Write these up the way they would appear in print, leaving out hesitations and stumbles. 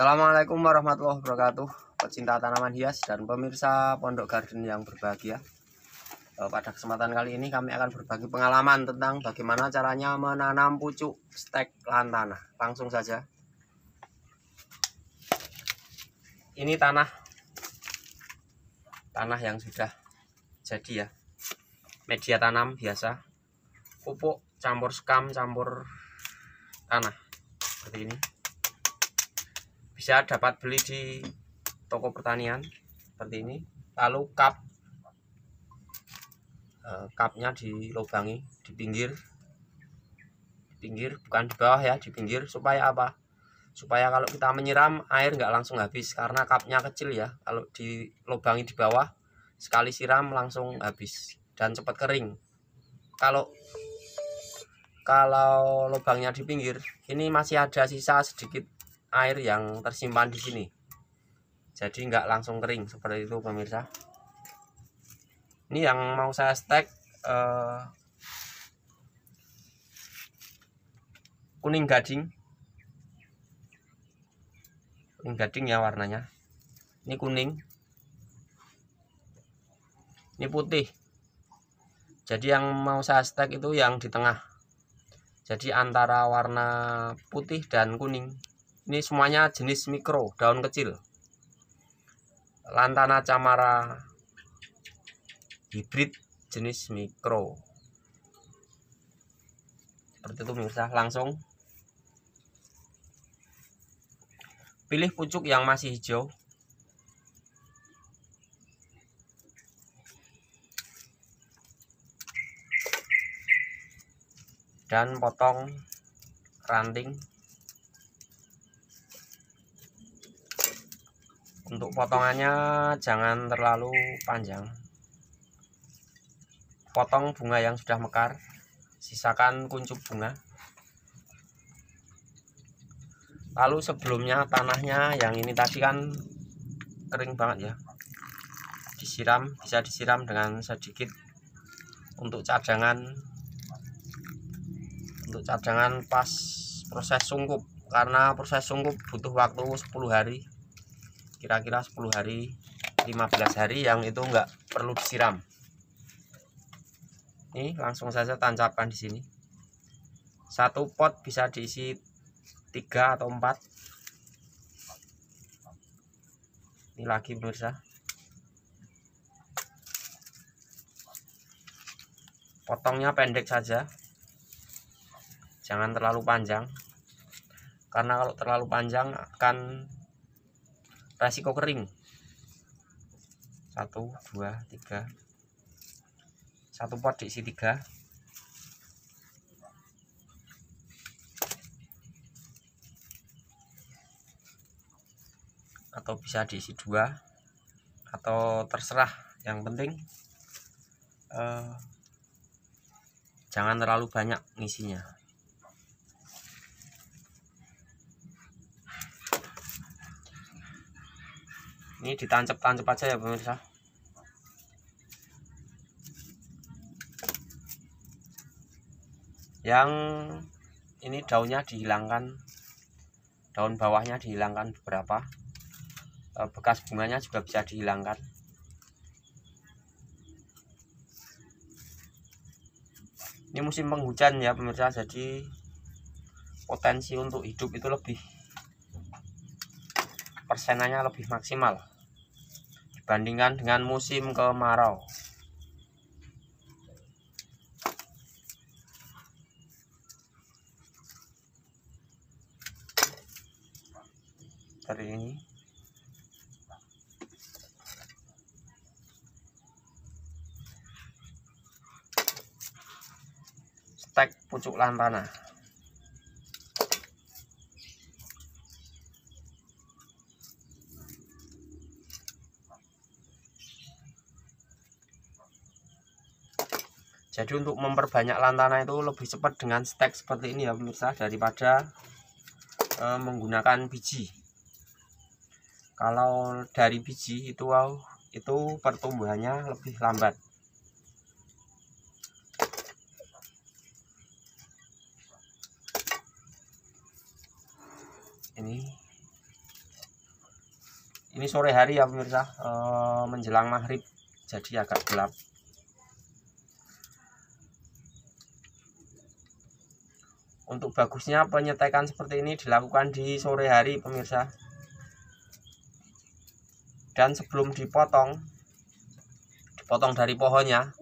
Assalamualaikum warahmatullahi wabarakatuh, pecinta tanaman hias dan pemirsa Pondok Garden yang berbahagia. Pada kesempatan kali ini kami akan berbagi pengalaman tentang bagaimana caranya menanam pucuk stek lantana. Langsung saja. Ini tanah yang sudah jadi ya, media tanam biasa, pupuk campur sekam campur tanah seperti ini. Bisa dapat beli di toko pertanian seperti ini. Lalu cupnya dilubangi di pinggir, bukan di bawah ya, di pinggir, supaya apa? Supaya kalau kita menyiram air nggak langsung habis, karena cupnya kecil ya. Kalau dilubangi di bawah, sekali siram langsung habis dan cepat kering. Kalau lubangnya di pinggir, ini masih ada sisa sedikit air yang tersimpan di sini, jadi nggak langsung kering seperti itu, pemirsa. Ini yang mau saya stek kuning gading ya warnanya. Ini kuning, ini putih. Jadi yang mau saya stek itu yang di tengah, jadi antara warna putih dan kuning. Ini semuanya jenis mikro, daun kecil, Lantana Camara hibrid jenis mikro seperti itu, pemirsa. Langsung pilih pucuk yang masih hijau, dan potong ranting. Untuk potongannya jangan terlalu panjang, potong bunga yang sudah mekar, sisakan kuncup bunga. Lalu sebelumnya tanahnya yang ini tadi kan kering banget ya, disiram, bisa disiram dengan sedikit untuk cadangan pas proses sungkup, karena proses sungkup butuh waktu 10 hari, kira-kira 10 hari 15 hari, yang itu enggak perlu disiram. Ini langsung saja tancapkan di sini. Satu pot bisa diisi 3 atau 4. Ini lagi, pemirsa. Potongnya pendek saja, jangan terlalu panjang, karena kalau terlalu panjang akan resiko kering. 1, 2, 3. Satu pot diisi 3. Atau bisa diisi 2. Atau terserah, yang penting jangan terlalu banyak ngisinya. Ini ditancap-tancap aja ya, pemirsa. Yang ini daunnya dihilangkan, daun bawahnya dihilangkan beberapa, bekas bunganya juga bisa dihilangkan. Ini musim penghujan ya, pemirsa, jadi potensi untuk hidup itu lebih, persenannya lebih maksimal dibandingkan dengan musim kemarau. Ini stek pucuk lantana. Jadi untuk memperbanyak lantana itu lebih cepat dengan stek seperti ini ya, pemirsa, daripada menggunakan biji. Kalau dari biji itu pertumbuhannya lebih lambat. Ini Ini sore hari ya pemirsa, menjelang maghrib, jadi agak gelap. Untuk bagusnya penyetekan seperti ini dilakukan di sore hari pemirsa. Dan sebelum dipotong dari pohonnya,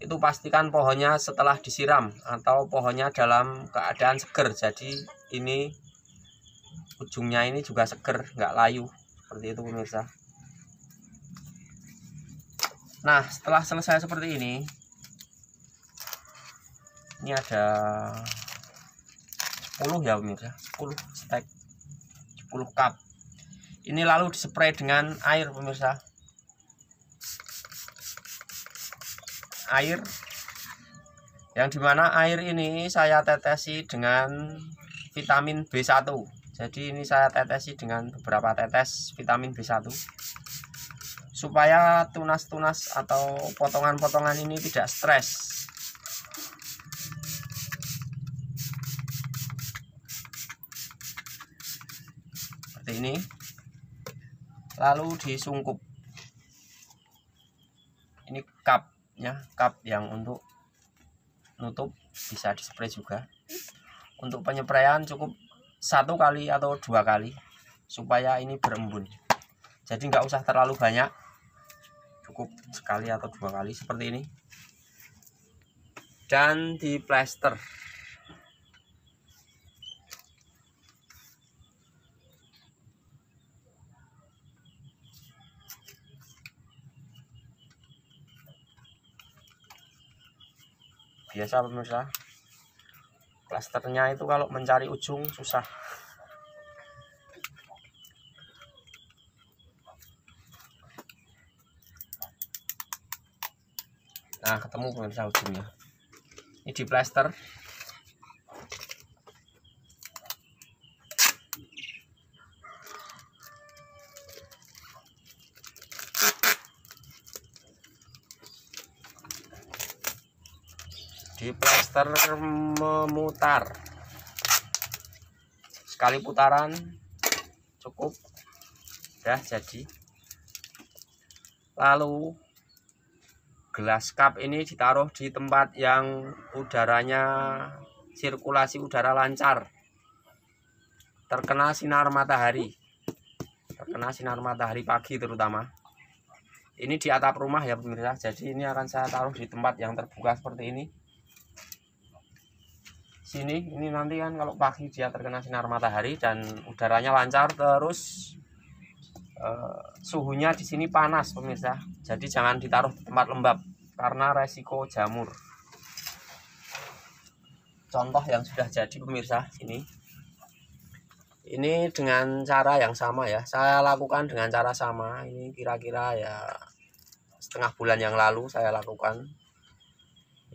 itu pastikan pohonnya setelah disiram atau pohonnya dalam keadaan seger. Jadi ini ujungnya ini juga seger, nggak layu. Seperti itu pemirsa. Nah, setelah selesai seperti ini ada 10 ya pemirsa, 10 stek, 10 cup. Ini lalu dispray dengan air pemirsa. Air yang dimana air ini saya tetesi dengan vitamin B1. Jadi ini saya tetesi dengan beberapa tetes vitamin B1 supaya tunas-tunas atau potongan-potongan ini tidak stres. Seperti ini, lalu disungkup. Ini cup ya, cup yang untuk nutup bisa dispray juga. Untuk penyepraian cukup 1 kali atau 2 kali supaya ini berembun. Jadi nggak usah terlalu banyak, cukup 1 kali atau 2 kali seperti ini. Dan diplester. Biasa pemirsa, plasternya itu kalau mencari ujung susah. Nah, ketemu pemirsa ujungnya. Ini di plaster. Di plaster memutar. Sekali putaran cukup, sudah jadi. Lalu gelas cup ini ditaruh di tempat yang udaranya, sirkulasi udara lancar, terkena sinar matahari, terkena sinar matahari pagi terutama. Ini di atap rumah ya pemirsa, jadi ini akan saya taruh di tempat yang terbuka seperti ini. Sini, ini nanti kan kalau pagi dia terkena sinar matahari dan udaranya lancar, terus suhunya di sini panas pemirsa. Jadi jangan ditaruh di tempat lembab karena resiko jamur. Contoh yang sudah jadi pemirsa, ini. Ini dengan cara yang sama ya. Saya lakukan dengan cara sama. Ini kira-kira ya setengah bulan yang lalu saya lakukan.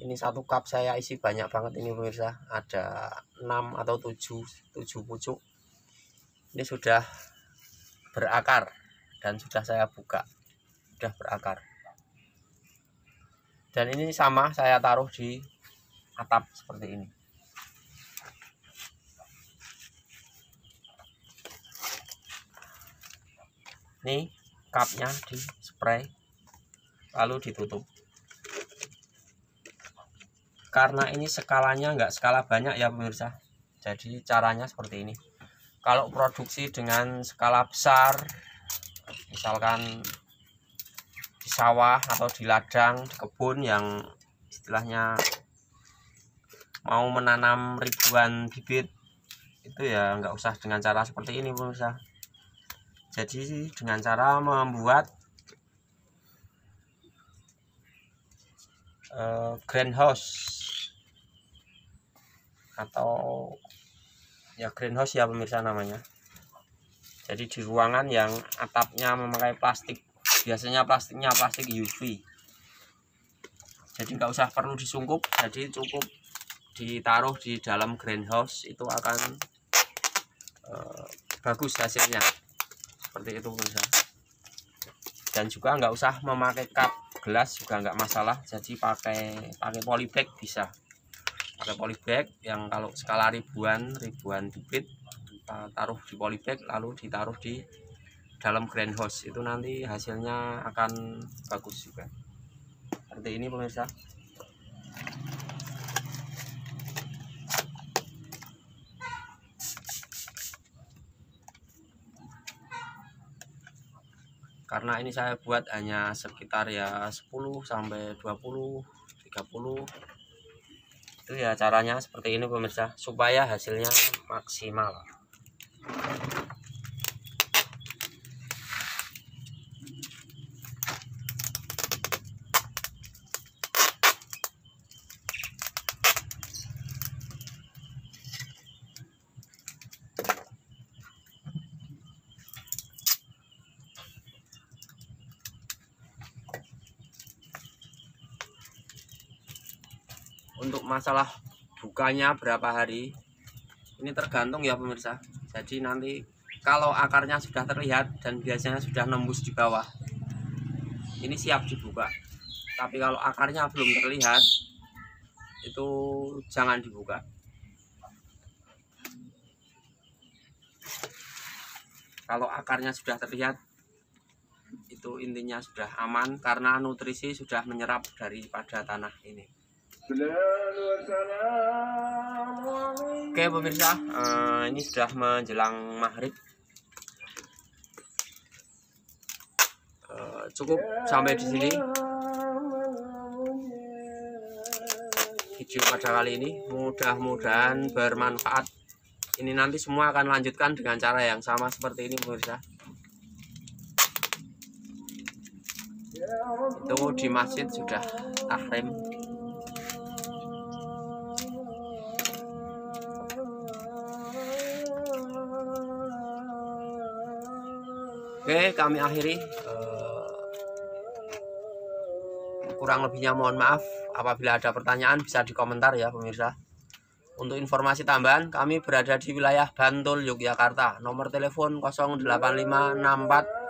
Ini 1 cup saya isi banyak banget ini pemirsa, ada 6 atau 7 pucuk. Ini sudah berakar dan sudah saya buka, sudah berakar. Dan ini sama saya taruh di atap seperti ini. Ini cupnya di spray lalu ditutup. Karena ini skalanya nggak skala banyak ya pemirsa, jadi caranya seperti ini. Kalau produksi dengan skala besar, misalkan di sawah atau di ladang, di kebun yang istilahnya mau menanam ribuan bibit, itu ya nggak usah dengan cara seperti ini pemirsa. Jadi dengan cara membuat greenhouse atau ya greenhouse ya pemirsa namanya. Jadi di ruangan yang atapnya memakai plastik, biasanya plastiknya plastik UV. Jadi nggak usah perlu disungkup, jadi cukup ditaruh di dalam greenhouse, itu akan bagus hasilnya. Seperti itu pemirsa. Dan juga nggak usah memakai cup, gelas juga nggak masalah. Jadi pakai polybag bisa. Pakai polybag yang kalau skala ribuan bibit, taruh di polybag lalu ditaruh di dalam greenhouse itu nanti hasilnya akan bagus juga. Seperti ini pemirsa. Karena ini saya buat hanya sekitar ya 10 sampai 20, 30. Itu ya caranya seperti ini pemirsa, supaya hasilnya maksimal. Untuk masalah bukanya berapa hari ini tergantung ya pemirsa. Jadi nanti kalau akarnya sudah terlihat dan biasanya sudah nembus di bawah, ini siap dibuka. Tapi kalau akarnya belum terlihat, itu jangan dibuka. Kalau akarnya sudah terlihat, itu intinya sudah aman karena nutrisi sudah menyerap daripada tanah ini. Oke pemirsa, ini sudah menjelang maghrib. Cukup sampai di sini video pada kali ini. Mudah-mudahan bermanfaat. Ini nanti semua akan lanjutkan dengan cara yang sama seperti ini pemirsa. Itu di masjid sudah tahrim. Oke, kami akhiri. Kurang lebihnya mohon maaf. Apabila ada pertanyaan bisa di komentar ya pemirsa. Untuk informasi tambahan, kami berada di wilayah Bantul, Yogyakarta. Nomor telepon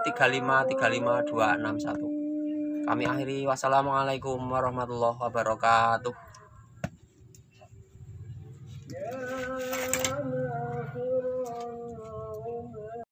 085643535261. Kami akhiri. Wassalamualaikum warahmatullahi wabarakatuh.